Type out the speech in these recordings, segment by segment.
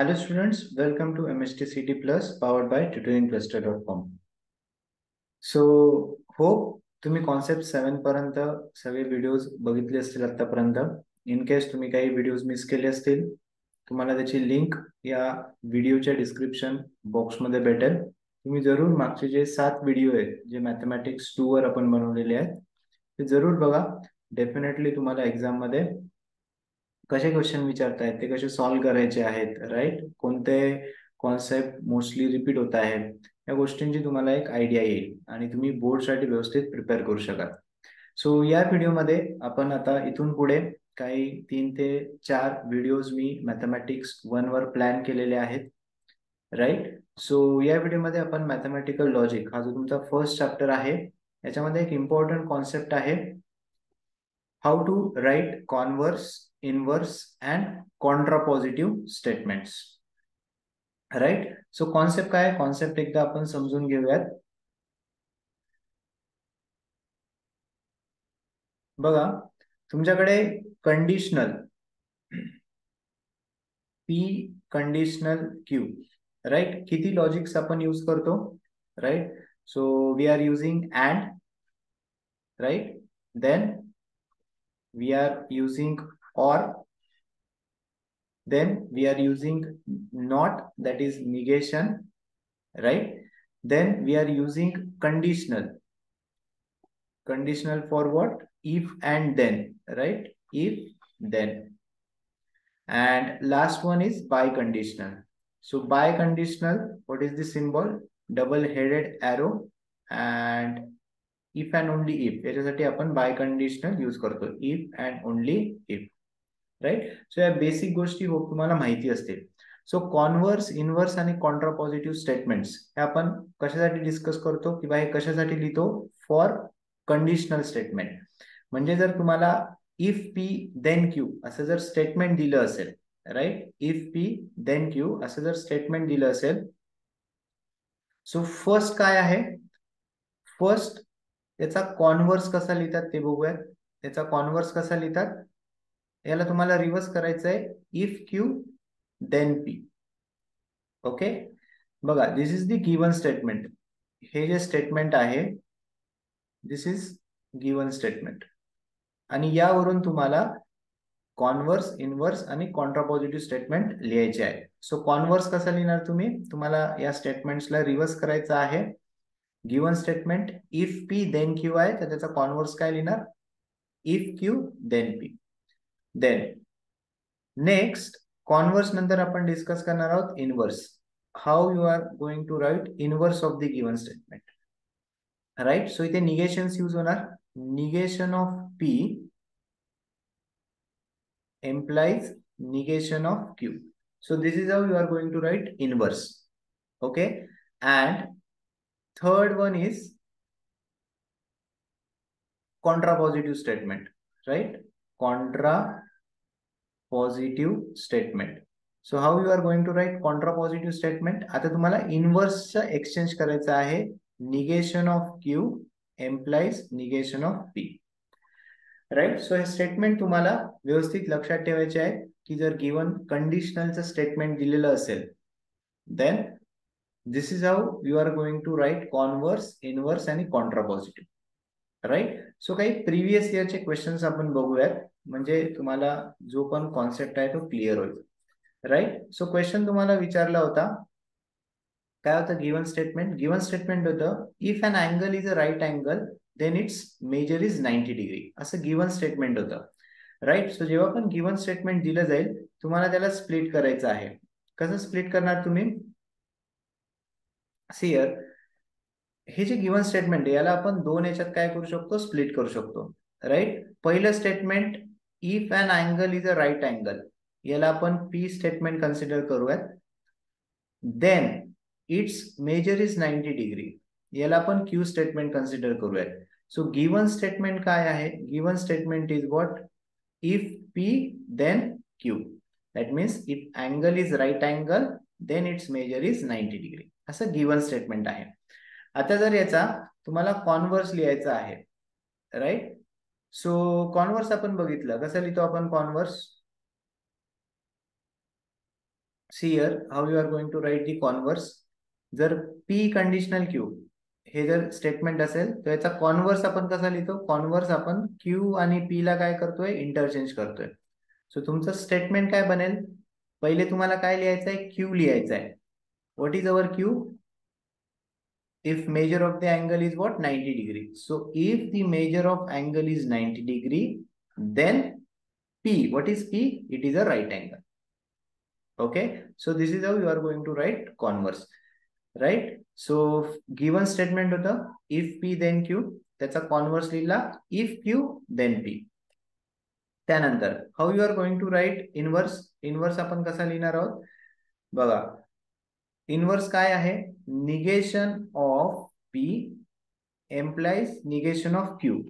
Hello students, welcome to MHTCET Plus powered by TutoringCluster.com. So hope तुम्ही concept 7 पर्यंत सगळे videos बघितले असतील आतापर्यंत. In case तुम्ही काही videos मिस केले असतील तुम्हाला त्याची link या व्हिडिओच्या description box मध्ये भेटेल. तुम्ही जरूर मागचे जे 7 व्हिडिओ आहेत जे mathematics 2 वर आपण बनवलेले आहेत ते जरूर बघा. डेफिनेटली तुम्हाला एग्जाम मध्ये कसे क्वेश्चन विचारता है, ते कसे सॉल्व करायचे आहेत, राइट, कोणते कॉन्सेप्ट मोस्टली रिपीट होता है या गोष्टींची तुम्हाला एक आयडिया येईल आणि तुम्ही बोर्ड साठी व्यवस्थित प्रिपेयर करू शकाल. सो या व्हिडिओ मध्ये आपण आता इथून पुढे काही 3 ते 4 व्हिडिओज मी मैथमेटिक्स 1 वर प्लॅन केलेले आहेत, राइट. सो या व्हिडिओ मध्ये आपण मैथमेटिकल लॉजिक हा जो तुमचा फर्स्ट चॅप्टर आहे याच्यामध्ये एक इम्पॉर्टंट कॉन्सेप्ट आहे how to write converse, inverse and contrapositive statements, right. So concept काय, concept एकदा आपण समजून घेऊयात. बघा तुमच्याकडे conditional p conditional q, right, किती लॉजिक्स आपण यूज करतो, right. So we are using and, right, then we are using or, then we are using not, that is negation, right, then we are using conditional for what, if and then, right, if then, and last one is biconditional. So biconditional, what is the symbol, double headed arrow, and if and only if याच्यासाठी आपण biconditional use करतो, if and only if, right. So या basic गोष्टी hope तुम्हाला माहिती असतील. So converse, inverse आणि contrapositive statements हे आपण कशासाठी डिस्कस करतो किंवा हे कशासाठी लिहितो, फॉर कंडिशनल स्टेटमेंट. म्हणजे जर तुम्हाला इफ p then q असं जर स्टेटमेंट दिलं असेल, right, if p then q असं जर स्टेटमेंट दिलं असेल, सो फर्स्ट काय आहे, फर्स्ट याचा कॉन्वर्स कसा लिहितात ते बघूयात. याचा कॉन्वर्स कसा लिहितात, याला तुम्हाला रिव्हर्स करायचं आहे, if q then p, okay. बघा this is the given statement, हे जे स्टेटमेंट आहे दिस इज गिवन स्टेटमेंट, आणि यावरून तुम्हाला कॉन्वर्स, इनवर्स आणि कॉन्ट्रापॉझिटिव्ह स्टेटमेंट लिहायचे आहे. सो कॉन्वर्स कसा लिहिणार तुम्ही, तुम्हाला या स्टेटमेंट्सला रिव्हर्स करायचं आहे. Given statement if p then q आहे तर त्याचा कॉन्वर्स काय लिहिणार, if q then p. Then next converse नंतर आपण डिस्कस करणार आहोत inverse, how you are going to write inverse of the given statement, right. So इथे निगेशन्स यूज होणार, negation of p implies negation of q. So this is how you are going to write inverse, okay. And third one is contrapositive statement, right, contrapositive statement. So how you are going to write contrapositive statement, आता तुम्हाला inverse चा exchange करायचा आहे, negation of q implies negation of p, right. So hey statement तुम्हाला व्यवस्थित लक्षात ठेवायचे आहे की जर given conditional चा statement दिलेलं असेल then this is how you are going to write converse, inverse and contrapositive, right. So काही प्रीवियस इयरचे क्वेश्चन्स आपण बघूयात म्हणजे तुम्हाला जो पण कॉन्सेप्ट आहे तो क्लियर होईल, राइट. सो क्वेश्चन तुम्हाला विचारला होता, काय होतं गिवन स्टेटमेंट, गिवन स्टेटमेंट होतं if an angle is a right angle then it's measure is 90 degree, असं गिवन स्टेटमेंट होतं, राइट. सो जेव्हा पण गिवन स्टेटमेंट दिलं जाईल तुम्हाला त्याला स्प्लिट करायचं आहे. कसं स्प्लिट करणार तुम्ही, सीयर हे जे गिवन स्टेटमेंट आहे याला आपण दोन याच्यात काय करू शकतो, स्प्लिट करू शकतो, राइट. पहिलं statement if an angle is a right angle याला आपण p स्टेटमेंट कन्सिडर करूयात. Then it's measure is 90 degree याला आपण q स्टेटमेंट कन्सिडर करूयात. सो गिवन स्टेटमेंट काय आहे, given statement is what, if p then q, that means if angle is right angle then it's measure is 90 degree, असं given statement आहे. आता जर याचा तुम्हाला कॉन्वर्स लिहायचा आहे, राइट. सो कॉन्वर्स आपण बघितलं कसं लिहितो आपण converse, see here how you are going to write the converse. जर P कंडिशनल Q हे जर स्टेटमेंट असेल तर याचा कॉन्व्हर्स आपण कसा लिहितो, कॉन्व्हर्स आपण Q आणि P ला काय करतोय, इंटरचेंज करतोय. सो तुमचं स्टेटमेंट काय बनेल, पहिले तुम्हाला काय लिहायचं आहे, Q लिहायचं आहे. What is our Q? If measure of the angle is what, 90 degree. So if the measure of angle is 90 degree then P, what is P? It is a right angle. Okay, so this is how you are going to write converse. Right, so given statement होता if P then Q, त्याचा converse लिहिला if Q then P. त्यानंतर how you are going to write inverse. Inverse आपण कसा लिहिणार आहोत बघा. Inverse काय आहे, negation of P implies negation of Q.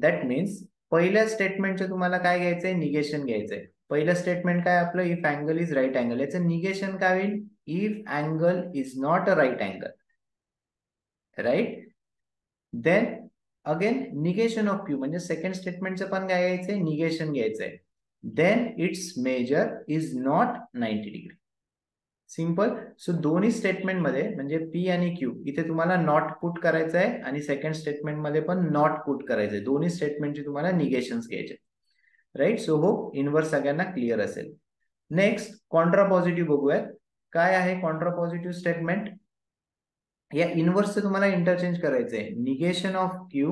That means पहिल्या स्टेटमेंटचे तुम्हाला काय घ्यायचंय, निगेशन घ्यायचंय. पहिलं स्टेटमेंट काय आपलं, if angle is right angle, याचं निगेशन काय होईल, if angle is not a right angle, right? Then again negation of Q, म्हणजे second statement चे पण काय घ्यायचंय, negation घ्यायचंय. Then its measure is not 90 degree. Simple. So दोन्ही स्टेटमेंट मध्ये म्हणजे P आणि Q इथे तुम्हाला नॉट पुट करायचं आहे आणि सेकंड स्टेटमेंट मध्ये पण नॉट पुट करायचंय. दोन्ही स्टेटमेंटचे तुम्हाला निगेशन्स घ्यायचे. राइट, सो होप इनवर्स सगळ्यांना क्लियर असेल. नेक्स्ट कॉन्ट्रापॉझिटिव्ह बघूयात. काय आहे कॉन्ट्रापॉझिटिव्ह स्टेटमेंट, या इनवर्सचं तुम्हाला इंटरचेंज करायचं आहे. Negation of Q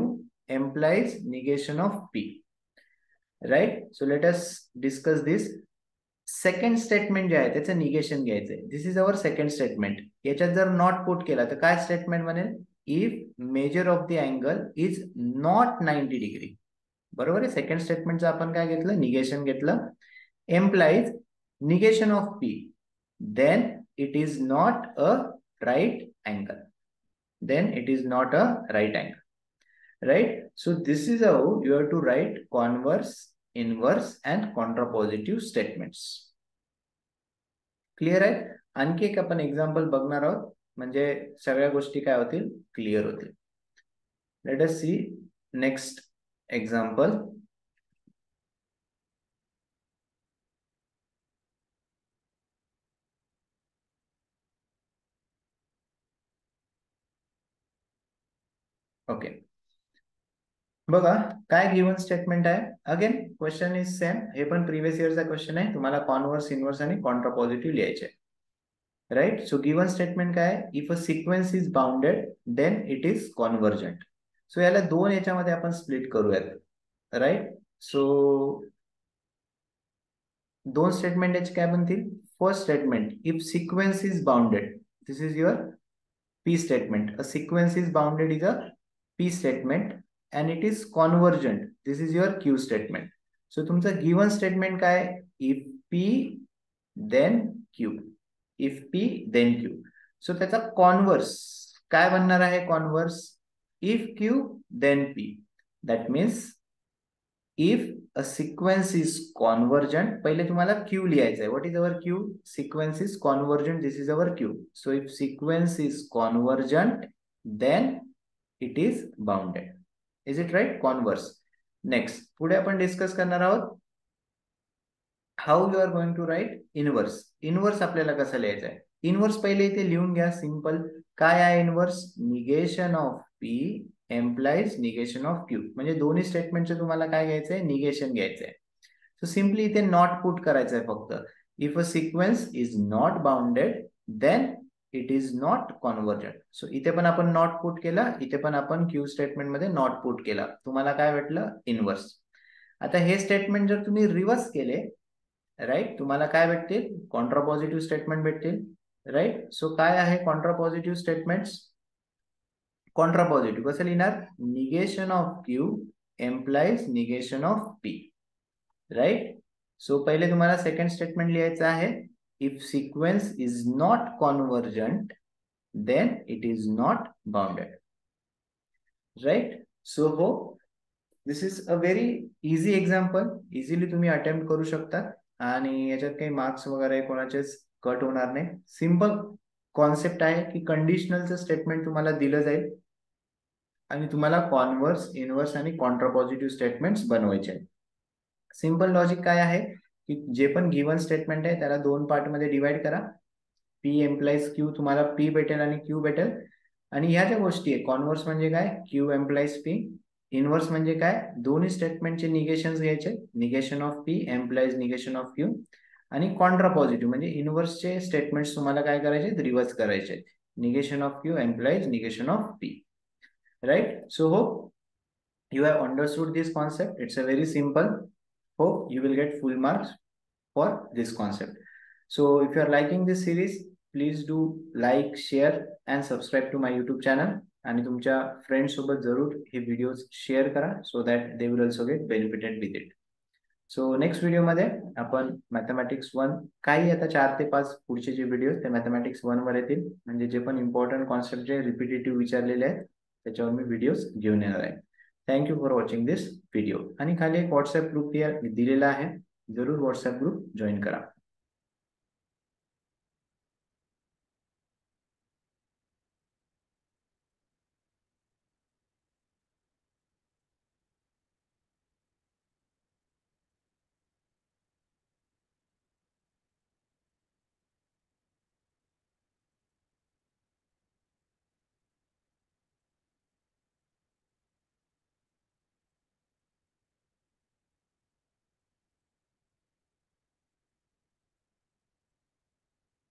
implies negation of P. Right, so let us discuss this. Second statement जे आहे त्याचं निगेशन घ्यायचंय. This is our second statement. याच्यात जर नॉट पुट केला तर काय स्टेटमेंट बनेल, if measure of the angle is not 90 degree. बरोबर आहे, सेकंड स्टेटमेंटचं आपण काय घेतलं, निगेशन घेतलं. Implies negation of P then it is not a right angle, then it is not a right angle. Right, so this is how you have to write converse, inverse and contrapositive statements. Clear आहे. आणखी एक आपण example बघणार आहोत म्हणजे सगळ्या गोष्टी काय होतील, क्लियर होतील. Let us see next example. Okay, बघा काय गिवन स्टेटमेंट आहे. अगेन क्वेश्चन इज सेम, हे पण प्रीवियस इयरचा क्वेश्चन आहे. तुम्हाला कॉन्व्हर्स, इनव्हर्स आणि कॉन्ट्रापॉझिटिव्ह लिहायचे. राइट, सो गिवन स्टेटमेंट काय, if a sequence is bounded then it is convergent. So याला दोन याच्यामध्ये आपण स्प्लिट करूयात. राइट, सो दोन स्टेटमेंट याचे काय बनतील. First statement, if sequence is bounded, this is your P statement. A sequence is bounded is a P statement and it is convergent. This is your Q statement. So तुमचा given statement काय, if P then Q, if P then Q. So त्याचा converse काय बनणार आहे, converse if Q then P. That means if a sequence is convergent, पहिले तुम्हाला Q लिहायचं आहे. What is our Q? Sequence is convergent. This is our Q. So if sequence is convergent, then it is bounded. Is it right? Converse. Next पुढे आपण discuss करणार आहोत how you are going to write inverse. Inverse आपल्याला कसं लिहायचं आहे, inverse पहिले इथे लिहून घ्या. सिंपल, काय आहे inverse, negation of P implies negation of Q. म्हणजे दोन्ही स्टेटमेंटचं तुम्हाला काय घ्यायचंय, निगेशन घ्यायचंय. सो सिंपली इथे नॉट पुट करायचं आहे फक्त. If a sequence is not bounded then it is not convergent. So इथे पण आपण नॉट पुट केला, इथे पण आपण क्यू स्टेटमेंट मध्ये नॉट पुट केला. तुम्हाला काय भेटलं, इनव्हर्स. आता हे स्टेटमेंट जर तुम्ही रिव्हर्स केले, राइट, तुम्हाला काय भेटतील, कॉन्ट्रापॉझिटिव्ह स्टेटमेंट भेटतील. राइट, सो काय आहे कॉन्ट्रापॉझिटिव्ह स्टेटमेंट्स. कॉन्ट्रापॉझिटिव्ह कसं लिहिणार, negation of Q implies negation of P. Right, so पहिले तुम्हाला सेकंड स्टेटमेंट लिहायचं आहे. If sequence is not convergent, then it is not bounded. Right? So hope this is a very easy example. Easily तुम्ही attempt करू शकता आणि याच्यात काही मार्क्स वगैरे कोणाचेच कट होणार नाही. सिंपल कॉन्सेप्ट आहे की कंडिशनलचं स्टेटमेंट तुम्हाला दिलं जाईल आणि तुम्हाला कॉन्व्हर्स, इनव्हर्स आणि कॉन्ट्रापॉझिटिव्ह स्टेटमेंट्स बनवायचे. सिंपल लॉजिक काय आहे, की जे पण गिवन स्टेटमेंट आहे त्याला दोन पार्ट मध्ये डिवाइड करा. पी एम्प्लाइज क्यू, तुम्हाला पी भेटेल आणि क्यू भेटेल. आणि ह्या ज्या गोष्टी आहे कॉन्व्हर्स म्हणजे काय, क्यू एम्प्लाइज पी. इन्व्हर्स म्हणजे काय, दोन्ही स्टेटमेंटचे निगेशन्स घ्यायचे, negation of P implies negation of Q. आणि कॉन्ट्रापॉझिटिव्ह म्हणजे इन्व्हर्सचे स्टेटमेंट्स तुम्हाला काय करायचे, रिव्हर्स करायचे, negation of Q implies negation of P. Right. So hope you have understood this concept. It's a very simple. Hope you will get full marks for this concept. So if you are liking this series, please do like, share and subscribe to my YouTube channel. And tumcha friends sobat zarur he videos share kara so that they will also get benefited with it. So next video madhe apan mathematics 1 काही आता 4 ते 5 पुढचे जे videos ते mathematics 1 वर येतील. म्हणजे जे पण important concept जे repetitive विचारलेले आहेत त्याच्यावर मी व्हिडिओज घेऊन येणार आहे. Thank you for watching this video. आणि खाली एक व्हाट्सएप ग्रुप दिलेला आहे, जरूर व्हाट्सएप ग्रुप जॉइन करा.